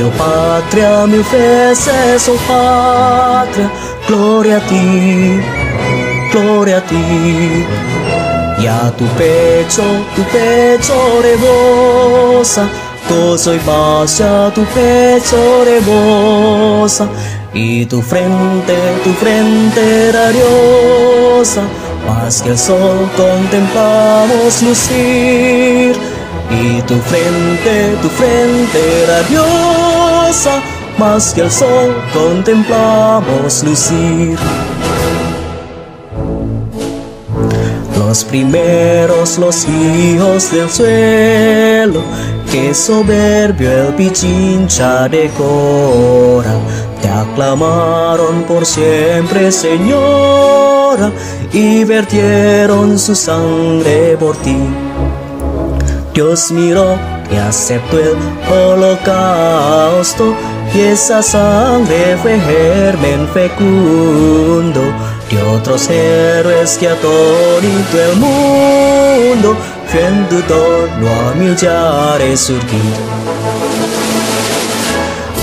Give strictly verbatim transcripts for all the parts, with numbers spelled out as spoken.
salve, oh patria, mil veces, oh patria, gloria a ti, gloria a ti. Y a tu pecho, tu pecho rebosa, gozo y paz, a tu pecho rebosa. Y tu frente, tu frente radiosa, más que el sol contemplamos lucir. Y tu frente, tu frente radiosa, más que el sol contemplamos lucir. Los primeros, los hijos del suelo, que soberbio el Pichincha decora, te aclamaron por siempre, señora, y vertieron su sangre por ti. Dios miró y aceptó el holocausto, y esa sangre fue germen fecundo de otros héroes que a todo el mundo en tu torno a millares surgir,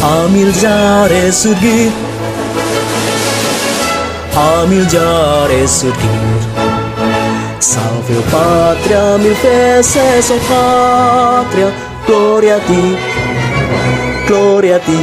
a millares surgir, a millares surgir. Salve, oh patria, mil veces, oh patria, gloria a ti, gloria a ti.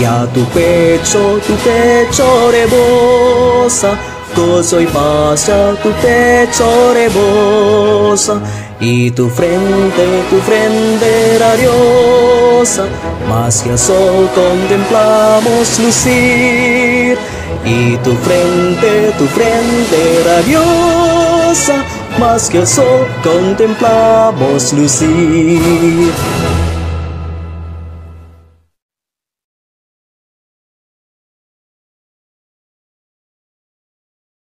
Y a tu pecho, tu pecho rebosa, gozo y paz, a tu pecho rebosa. Y tu frente, tu frente radiosa, más que el sol contemplamos lucir. Y tu frente, tu frente radiosa, más que el sol contemplamos lucir.